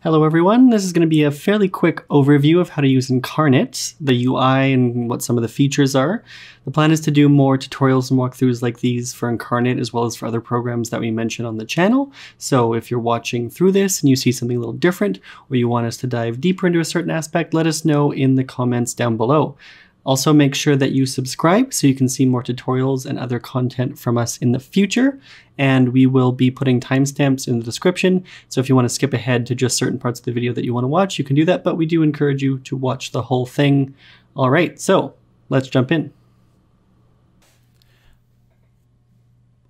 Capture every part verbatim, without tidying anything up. Hello everyone, this is going to be a fairly quick overview of how to use Inkarnate, the U I and what some of the features are. The plan is to do more tutorials and walkthroughs like these for Inkarnate as well as for other programs that we mention on the channel. So if you're watching through this and you see something a little different or you want us to dive deeper into a certain aspect, let us know in the comments down below. Also make sure that you subscribe so you can see more tutorials and other content from us in the future. And we will be putting timestamps in the description. So if you want to skip ahead to just certain parts of the video that you want to watch, you can do that, but we do encourage you to watch the whole thing. All right, so let's jump in.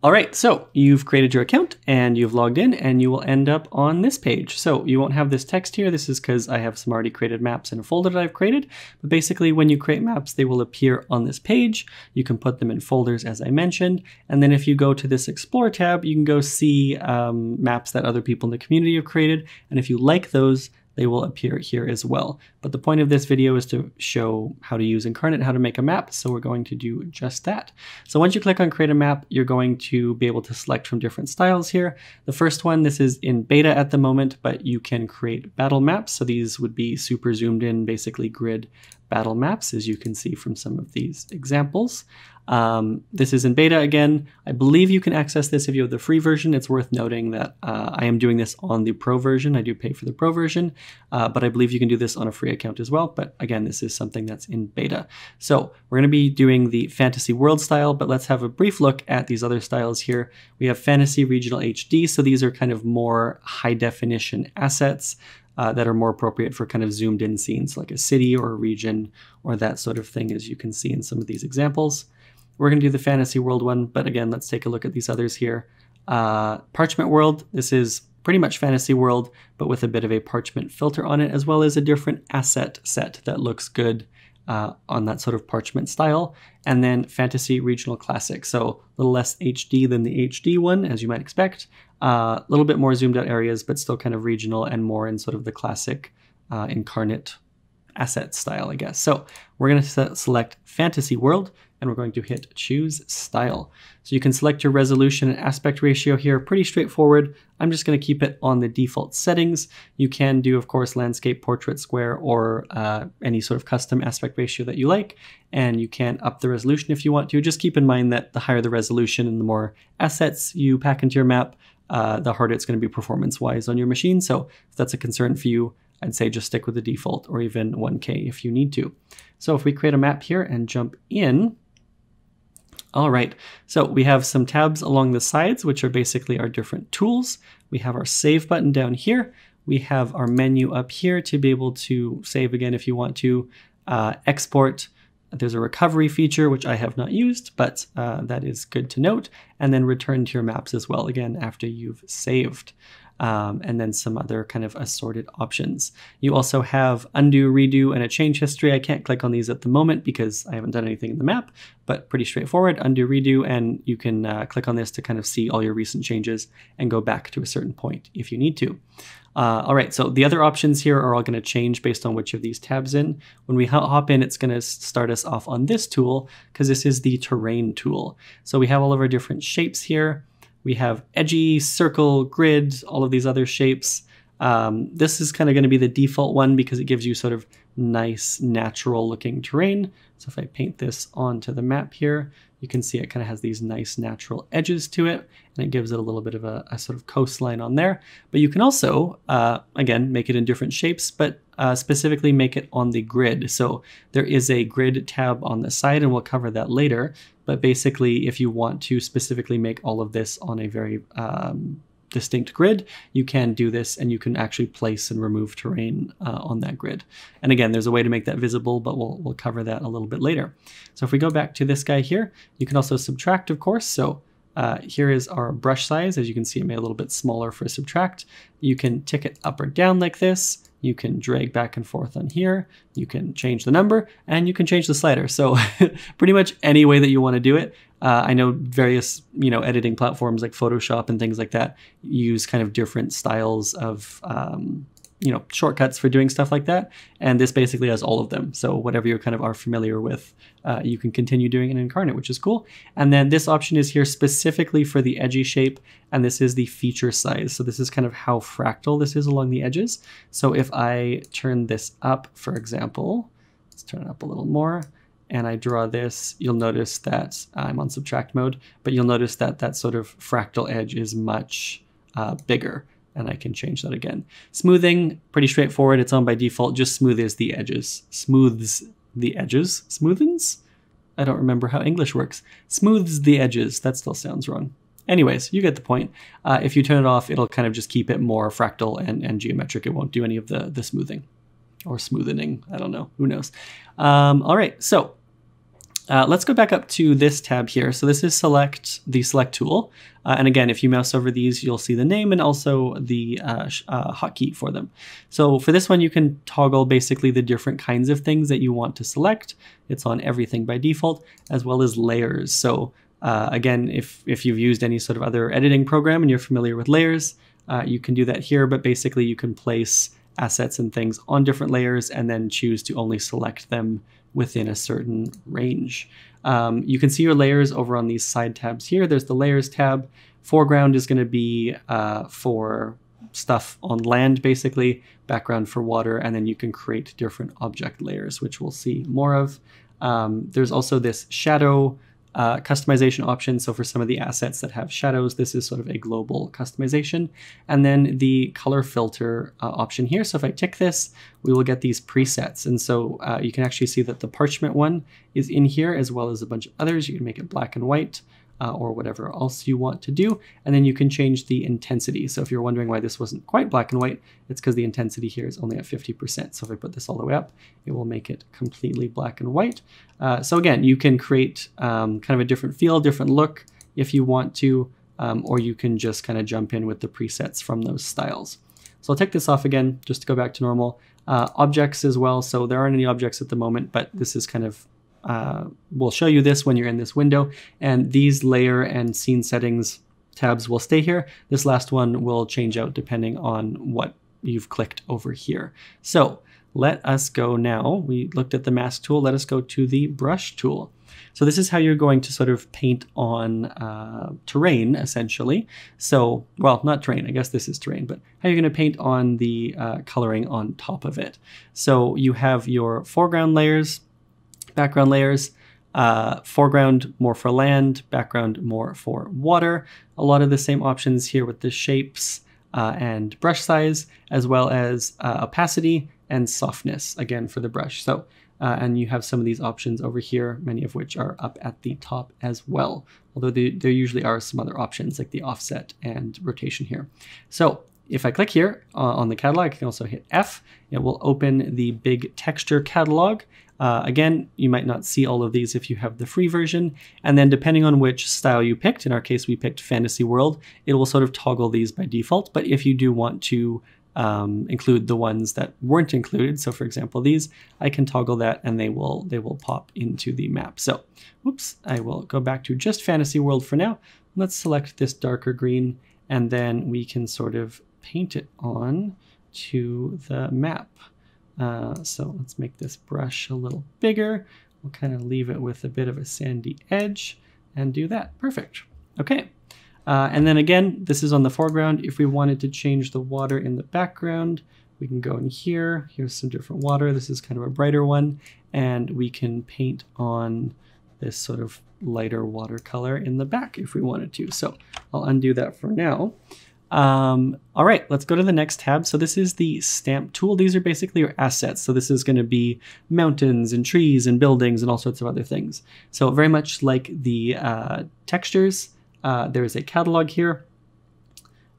All right, so you've created your account and you've logged in and you will end up on this page. So you won't have this text here. This is because I have some already created maps in a folder that I've created. But basically when you create maps, they will appear on this page. You can put them in folders as I mentioned. And then if you go to this Explore tab, you can go see um, maps that other people in the community have created. And if you like those, they will appear here as well. But the point of this video is to show how to use Inkarnate, how to make a map. So we're going to do just that. So once you click on create a map, you're going to be able to select from different styles here. The first one, this is in beta at the moment, but you can create battle maps. So these would be super zoomed in, basically grid battle maps, as you can see from some of these examples. Um, this is in beta again. I believe you can access this if you have the free version. It's worth noting that uh, I am doing this on the pro version. I do pay for the pro version, uh, but I believe you can do this on a free account as well. But again, this is something that's in beta. So we're gonna be doing the fantasy world style, but let's have a brief look at these other styles here. We have fantasy regional H D. So these are kind of more high definition assets uh, that are more appropriate for kind of zoomed in scenes like a city or a region or that sort of thing, as you can see in some of these examples. We're going to do the fantasy world one, but again, let's take a look at these others here. Uh, parchment world, this is pretty much fantasy world, but with a bit of a parchment filter on it, as well as a different asset set that looks good uh, on that sort of parchment style. And then fantasy regional classic, so a little less H D than the H D one, as you might expect. A uh, little bit more zoomed out areas, but still kind of regional and more in sort of the classic uh, Inkarnate asset style, I guess. So we're going to select fantasy world, and we're going to hit choose style. So you can select your resolution and aspect ratio here, pretty straightforward. I'm just gonna keep it on the default settings. You can do, of course, landscape, portrait, square, or uh, any sort of custom aspect ratio that you like. And you can up the resolution if you want to. Just keep in mind that the higher the resolution and the more assets you pack into your map, uh, the harder it's gonna be performance-wise on your machine. So if that's a concern for you, I'd say just stick with the default or even one K if you need to. So if we create a map here and jump in, all right, so we have some tabs along the sides, which are basically our different tools. We have our save button down here. We have our menu up here to be able to save again if you want to uh, export. There's a recovery feature, which I have not used, but uh, that is good to note. And then return to your maps as well, again, after you've saved. Um, and then some other kind of assorted options. You also have undo, redo, and a change history. I can't click on these at the moment because I haven't done anything in the map, but pretty straightforward, undo, redo, and you can uh, click on this to kind of see all your recent changes and go back to a certain point if you need to. Uh, all right, so the other options here are all gonna change based on which of these tabs in. When we hop in, it's gonna start us off on this tool because this is the terrain tool. So we have all of our different shapes here. We have edgy, circle, grid, all of these other shapes. Um, this is kind of going to be the default one because it gives you sort of nice, natural looking terrain. So if I paint this onto the map here, you can see it kind of has these nice natural edges to it, and it gives it a little bit of a, a sort of coastline on there. But you can also, uh, again, make it in different shapes, but uh, specifically make it on the grid. So there is a grid tab on the side, and we'll cover that later. But basically, if you want to specifically make all of this on a very um, distinct grid, you can do this, and you can actually place and remove terrain uh, on that grid. And again, there's a way to make that visible, but we'll, we'll cover that a little bit later. So if we go back to this guy here, you can also subtract, of course. So uh, here is our brush size. As you can see, it made a little bit smaller for subtract. You can tick it up or down like this. You can drag back and forth on here. You can change the number, and you can change the slider. So pretty much any way that you want to do it. Uh, I know various, you know, editing platforms like Photoshop and things like that use kind of different styles of um, you know, shortcuts for doing stuff like that. And this basically has all of them. So whatever you kind of are familiar with, uh, you can continue doing in Inkarnate, which is cool. And then this option is here specifically for the edgy shape. And this is the feature size. So this is kind of how fractal this is along the edges. So if I turn this up, for example, let's turn it up a little more, and I draw this, you'll notice that I'm on subtract mode, but you'll notice that that sort of fractal edge is much uh, bigger. And I can change that again. Smoothing, pretty straightforward. It's on by default, just smooths the edges. Smooths the edges, smoothens? I don't remember how English works. Smooths the edges, that still sounds wrong. Anyways, you get the point. Uh, if you turn it off, it'll kind of just keep it more fractal and, and geometric. It won't do any of the, the smoothing or smoothening, I don't know, who knows. Um, all right, so Uh, let's go back up to this tab here. So this is select, the select tool. Uh, and again, if you mouse over these, you'll see the name and also the uh, uh, hotkey for them. So for this one, you can toggle basically the different kinds of things that you want to select. It's on everything by default, as well as layers. So uh, again, if, if you've used any sort of other editing program and you're familiar with layers, uh, you can do that here, but basically you can place assets and things on different layers and then choose to only select them within a certain range. Um, you can see your layers over on these side tabs here. There's the layers tab. Foreground is going to be uh, for stuff on land, basically, background for water, and then you can create different object layers, which we'll see more of. Um, there's also this shadow Uh, customization option. So for some of the assets that have shadows, this is sort of a global customization. And then the color filter uh, option here. So if I tick this, we will get these presets. And so uh, you can actually see that the parchment one is in here, as well as a bunch of others. You can make it black and white uh, or whatever else you want to do. And then you can change the intensity. So if you're wondering why this wasn't quite black and white, it's because the intensity here is only at fifty percent. So if I put this all the way up, it will make it completely black and white. Uh, so again, you can create um, kind of a different feel, different look if you want to, um, or you can just kind of jump in with the presets from those styles. So I'll take this off again, just to go back to normal. Uh, objects as well, so there aren't any objects at the moment, but this is kind of, uh, we'll show you this when you're in this window, and these layer and scene settings tabs will stay here. This last one will change out depending on what you've clicked over here. So let us go now. We looked at the mask tool. Let us go to the brush tool. So this is how you're going to sort of paint on uh, terrain, essentially. So, well, not terrain, I guess this is terrain, but how you're going to paint on the uh, coloring on top of it. So you have your foreground layers, background layers, uh, foreground more for land, background more for water. A lot of the same options here with the shapes uh, and brush size, as well as uh, opacity and softness, again, for the brush. So, uh, and you have some of these options over here, many of which are up at the top as well, although they, there usually are some other options like the offset and rotation here. So if I click here uh, on the catalog, I can also hit F. It will open the big texture catalog. Uh, again, you might not see all of these if you have the free version. And then depending on which style you picked, in our case, we picked Fantasy World, it will sort of toggle these by default. But if you do want to Um, include the ones that weren't included. So for example, these, I can toggle that and they will they will pop into the map. So, whoops, I will go back to just Fantasy World for now. Let's select this darker green and then we can sort of paint it on to the map. Uh, so let's make this brush a little bigger. We'll kind of leave it with a bit of a sandy edge and do that. Perfect. Okay. Uh, and then again, this is on the foreground. If we wanted to change the water in the background, we can go in here. Here's some different water. This is kind of a brighter one. And we can paint on this sort of lighter watercolor in the back if we wanted to. So I'll undo that for now. Um, all right, let's go to the next tab. So this is the stamp tool. These are basically your assets. So this is going to be mountains and trees and buildings and all sorts of other things. So very much like the uh, textures, Uh, there is a catalog here.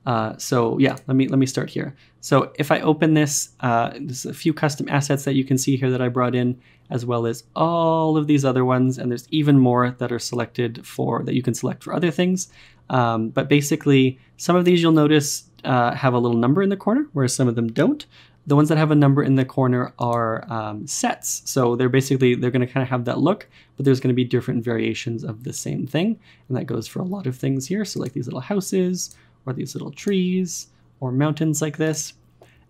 Uh, so yeah, let me let me start here. So if I open this, uh, there's a few custom assets that you can see here that I brought in, as well as all of these other ones. And there's even more that are selected for, that you can select for other things. Um, but basically, some of these you'll notice uh, have a little number in the corner, whereas some of them don't. The ones that have a number in the corner are um, sets. So they're basically, they're going to kind of have that look, but there's going to be different variations of the same thing. And that goes for a lot of things here. So like these little houses or these little trees or mountains like this.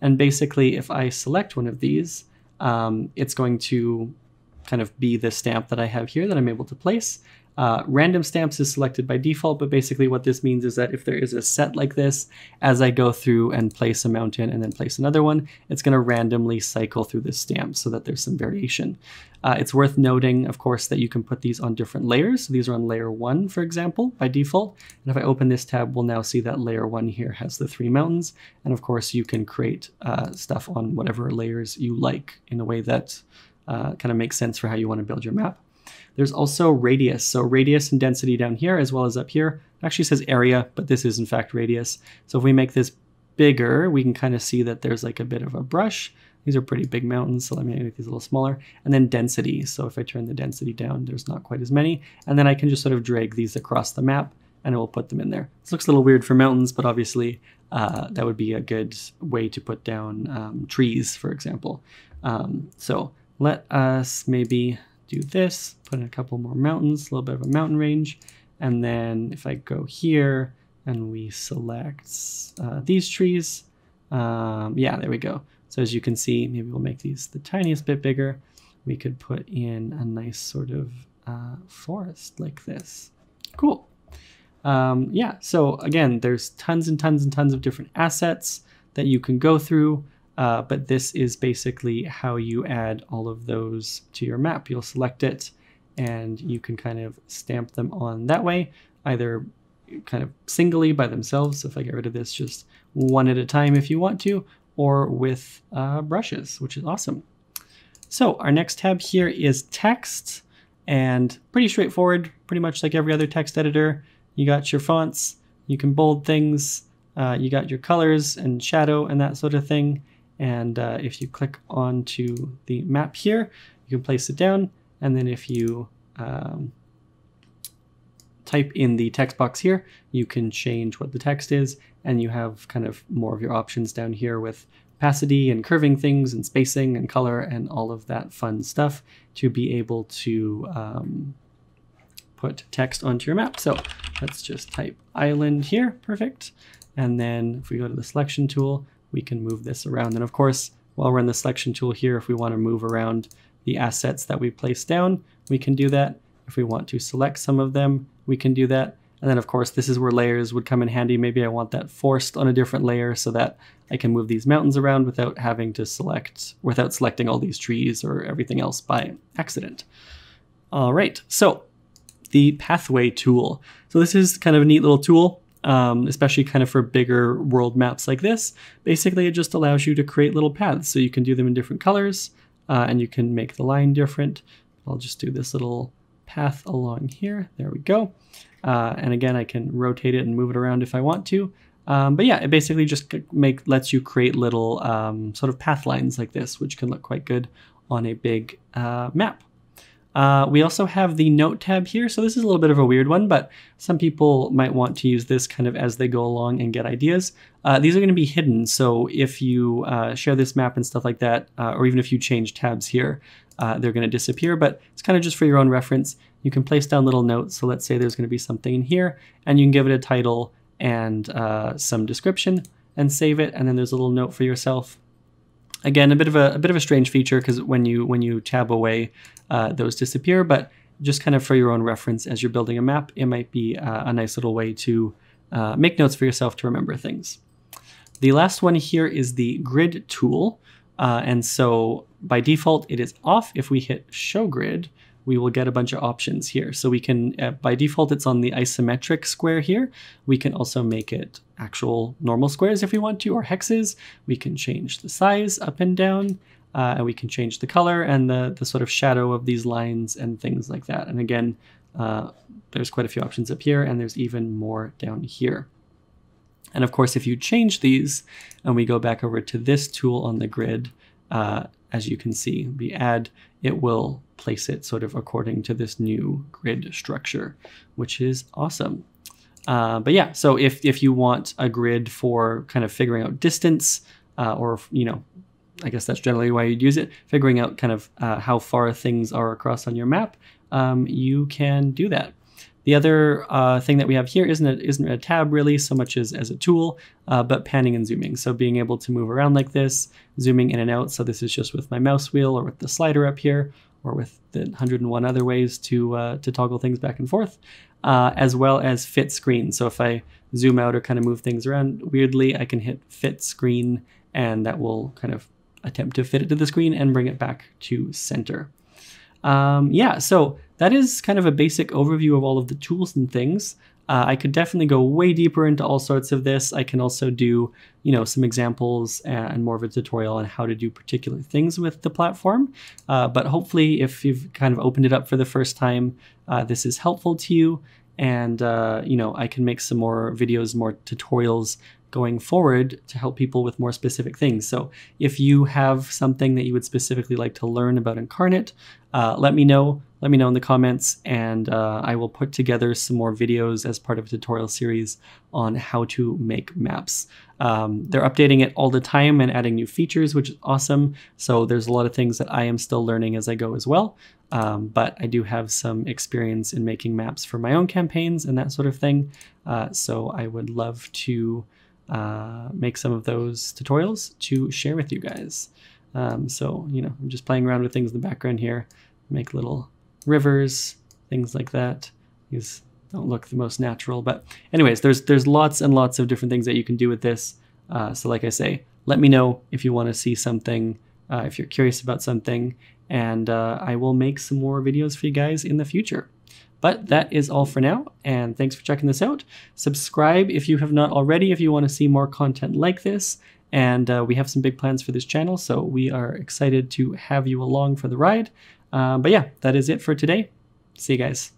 And basically, if I select one of these, um, it's going to kind of be the stamp that I have here that I'm able to place. Uh, random stamps is selected by default, but basically what this means is that if there is a set like this, as I go through and place a mountain and then place another one, it's going to randomly cycle through this stamp so that there's some variation. Uh, it's worth noting, of course, that you can put these on different layers. So these are on layer one, for example, by default. And if I open this tab, we'll now see that layer one here has the three mountains. And of course, you can create uh, stuff on whatever layers you like in a way that uh, kind of makes sense for how you want to build your map. There's also radius. So radius and density down here as well as up here. It actually says area, but this is in fact radius. So if we make this bigger, we can kind of see that there's like a bit of a brush. These are pretty big mountains, so let me make these a little smaller. And then density. So if I turn the density down, there's not quite as many. And then I can just sort of drag these across the map and it will put them in there. This looks a little weird for mountains, but obviously uh, that would be a good way to put down um, trees, for example. Um, so let us maybe do this, put in a couple more mountains, a little bit of a mountain range. And then if I go here and we select uh, these trees, um, yeah, there we go. So as you can see, maybe we'll make these the tiniest bit bigger. We could put in a nice sort of uh, forest like this. Cool. Um, yeah, so again, there's tons and tons and tons of different assets that you can go through. Uh, but this is basically how you add all of those to your map. You'll select it and you can kind of stamp them on that way, either kind of singly by themselves. So if I get rid of this, just one at a time if you want to, or with uh, brushes, which is awesome. So our next tab here is text, and pretty straightforward, pretty much like every other text editor. You got your fonts, you can bold things, uh, you got your colors and shadow and that sort of thing. And uh, if you click onto the map here, you can place it down. And then if you um, type in the text box here, you can change what the text is. And you have kind of more of your options down here with opacity and curving things and spacing and color and all of that fun stuff to be able to um, put text onto your map. So let's just type island here. Perfect. And then if we go to the selection tool, we can move this around. And of course, while we're in the selection tool here, if we want to move around the assets that we place down, we can do that. If we want to select some of them, we can do that. And then of course, this is where layers would come in handy. Maybe I want that forced on a different layer so that I can move these mountains around without having to select, without selecting all these trees or everything else by accident. All right, so the pathway tool. So this is kind of a neat little tool. Um, especially kind of for bigger world maps like this. Basically, it just allows you to create little paths. So you can do them in different colors uh, and you can make the line different. I'll just do this little path along here. There we go. Uh, and again, I can rotate it and move it around if I want to. Um, but yeah, it basically just make, lets you create little um, sort of path lines like this, which can look quite good on a big uh, map. Uh, we also have the note tab here. So this is a little bit of a weird one, but some people might want to use this kind of as they go along and get ideas. Uh, these are going to be hidden. So if you uh, share this map and stuff like that, uh, or even if you change tabs here, uh, they're going to disappear, but it's kind of just for your own reference. You can place down little notes. So let's say there's going to be something in here and you can give it a title and uh, some description and save it. And then there's a little note for yourself. Again, a bit of a, a bit of a strange feature because when you when you tab away, uh, those disappear. But just kind of for your own reference, as you're building a map, it might be uh, a nice little way to uh, make notes for yourself to remember things. The last one here is the grid tool, uh, and so by default it is off. If we hit Show Grid, we will get a bunch of options here. So we can, uh, by default, it's on the isometric square here. We can also make it actual normal squares if we want to, or hexes. We can change the size up and down, uh, and we can change the color and the, the sort of shadow of these lines and things like that. And again, uh, there's quite a few options up here, and there's even more down here. And of course, if you change these and we go back over to this tool on the grid, uh, as you can see, we add, it will place it sort of according to this new grid structure, which is awesome. Uh, but yeah, so if, if you want a grid for kind of figuring out distance, uh, or, you know, I guess that's generally why you'd use it, figuring out kind of uh, how far things are across on your map, um, you can do that. The other uh, thing that we have here isn't a, isn't a tab really so much as, as a tool, uh, but panning and zooming. So being able to move around like this, zooming in and out. So this is just with my mouse wheel or with the slider up here, or with the one hundred and one other ways to uh, to toggle things back and forth, uh, as well as fit screen. So if I zoom out or kind of move things around weirdly, I can hit fit screen, and that will kind of attempt to fit it to the screen and bring it back to center. Um, yeah, so that is kind of a basic overview of all of the tools and things. Uh, I could definitely go way deeper into all sorts of this. I can also do, you know, some examples and more of a tutorial on how to do particular things with the platform. Uh, but hopefully, if you've kind of opened it up for the first time, uh, this is helpful to you. And, uh, you know, I can make some more videos, more tutorials going forward to help people with more specific things. So if you have something that you would specifically like to learn about Inkarnate, uh, let me know. Let me know in the comments, and uh, I will put together some more videos as part of a tutorial series on how to make maps. Um, they're updating it all the time and adding new features, which is awesome. So there's a lot of things that I am still learning as I go as well. Um, but I do have some experience in making maps for my own campaigns and that sort of thing. Uh, so I would love to uh, make some of those tutorials to share with you guys. Um, so, you know, I'm just playing around with things in the background here, make little rivers, things like that. These don't look the most natural, but anyways, there's there's lots and lots of different things that you can do with this. Uh, so like I say, let me know if you want to see something, uh, if you're curious about something, and uh, I will make some more videos for you guys in the future. But that is all for now, and thanks for checking this out. Subscribe if you have not already if you want to see more content like this, and uh, we have some big plans for this channel, so we are excited to have you along for the ride. Uh, but yeah, that is it for today. See you guys.